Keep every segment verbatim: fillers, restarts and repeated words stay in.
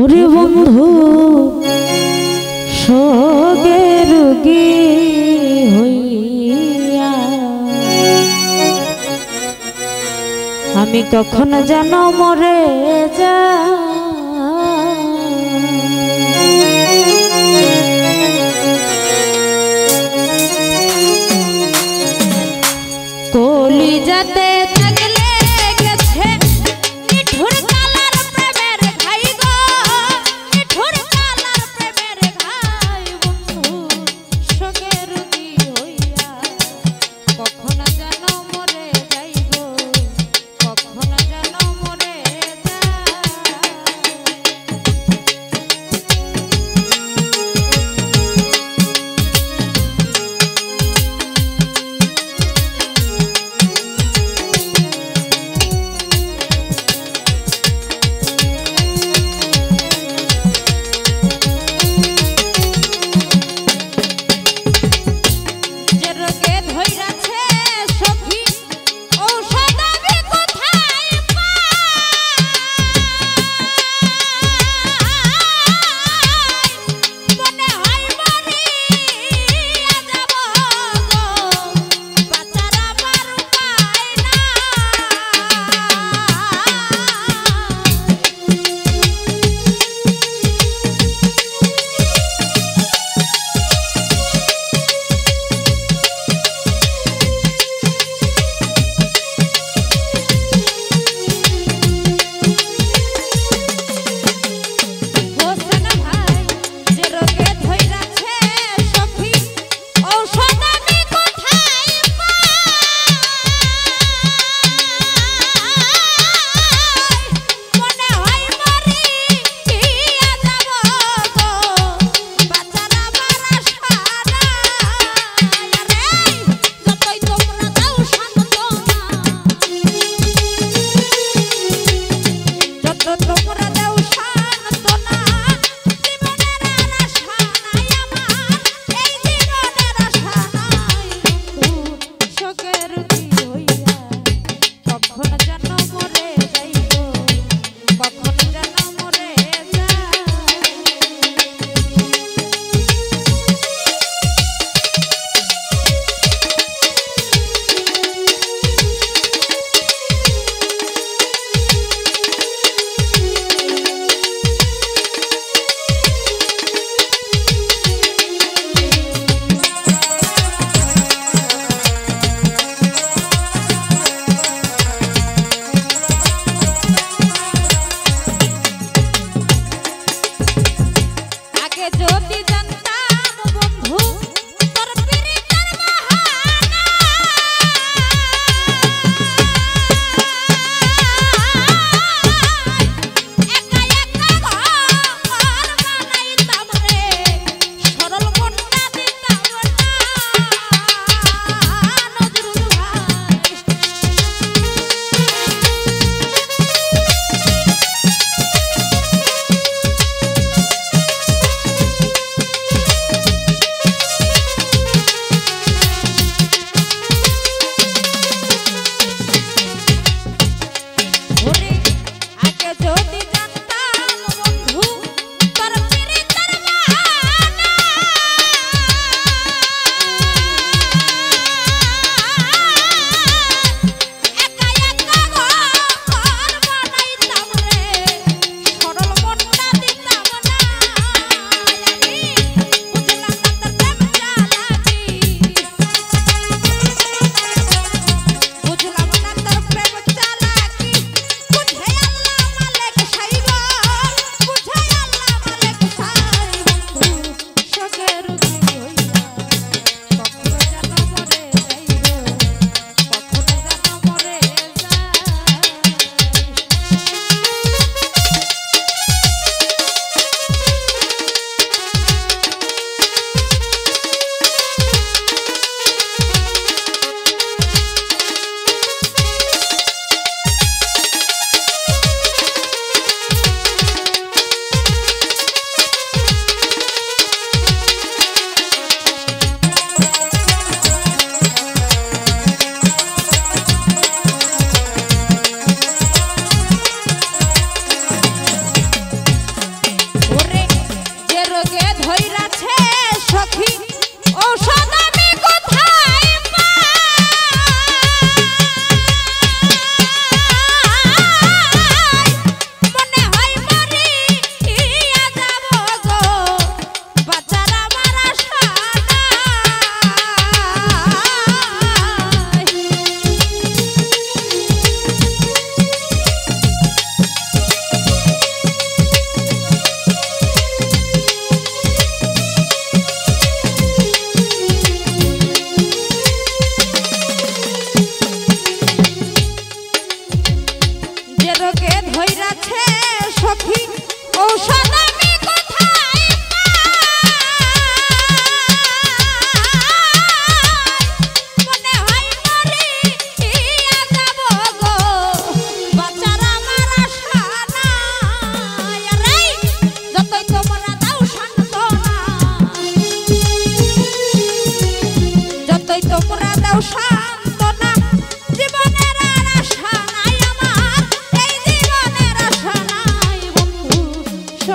ওরে বন্ধু সগে রোগী হইয়া আমি কখন যেন মরে যাই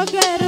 sugar।